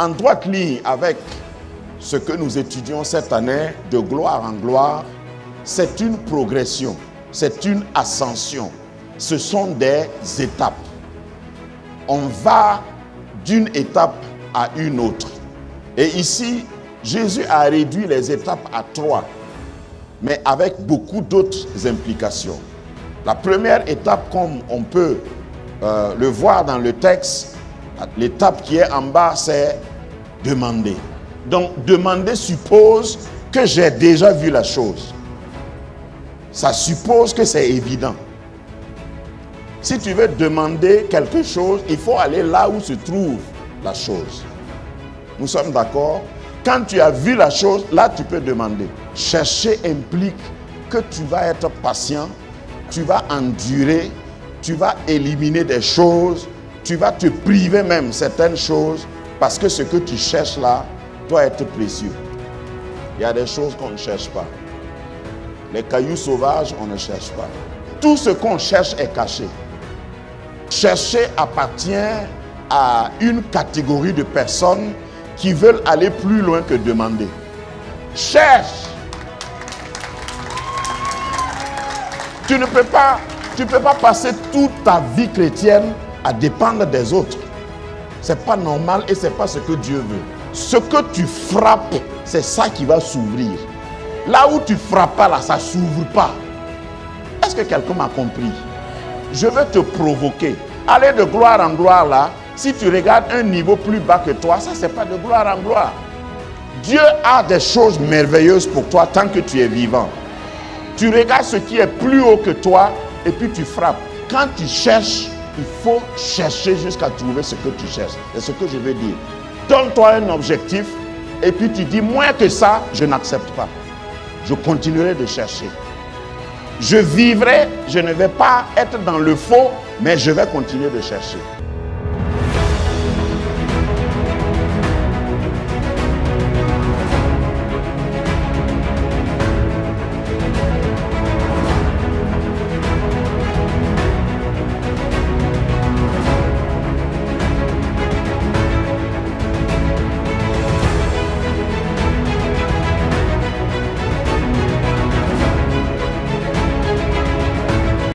en droite ligne avec ce que nous étudions cette année de gloire en gloire, c'est une progression, c'est une ascension. Ce sont des étapes. On va d'une étape à une autre. Et ici, Jésus a réduit les étapes à 3, mais avec beaucoup d'autres implications. La première étape, comme on peut le voir dans le texte, l'étape qui est en bas, c'est demander. Donc, demander suppose que j'ai déjà vu la chose. Ça suppose que c'est évident. Si tu veux demander quelque chose, il faut aller là où se trouve la chose. Nous sommes d'accord? Quand tu as vu la chose, là tu peux demander. Chercher implique que tu vas être patient, tu vas endurer, tu vas éliminer des choses, tu vas te priver même certaines choses parce que ce que tu cherches là doit être précieux. Il y a des choses qu'on ne cherche pas. Les cailloux sauvages, on ne cherche pas. Tout ce qu'on cherche est caché. Chercher appartient à une catégorie de personnes qui veulent aller plus loin que demander. Cherche! Tu ne peux pas passer toute ta vie chrétienne à dépendre des autres. Ce n'est pas normal et ce n'est pas ce que Dieu veut. Ce que tu frappes, c'est ça qui va s'ouvrir. Là où tu frappes pas, là, ça ne s'ouvre pas. Est-ce que quelqu'un m'a compris? Je veux te provoquer. Aller de gloire en gloire là, si tu regardes un niveau plus bas que toi, ça, ce n'est pas de gloire en gloire. Dieu a des choses merveilleuses pour toi tant que tu es vivant. Tu regardes ce qui est plus haut que toi et puis tu frappes. Quand tu cherches, il faut chercher jusqu'à trouver ce que tu cherches. C'est ce que je veux dire. Donne-toi un objectif et puis tu dis, moins que ça, je n'accepte pas. Je continuerai de chercher. Je vivrai, je ne vais pas être dans le faux, mais je vais continuer de chercher.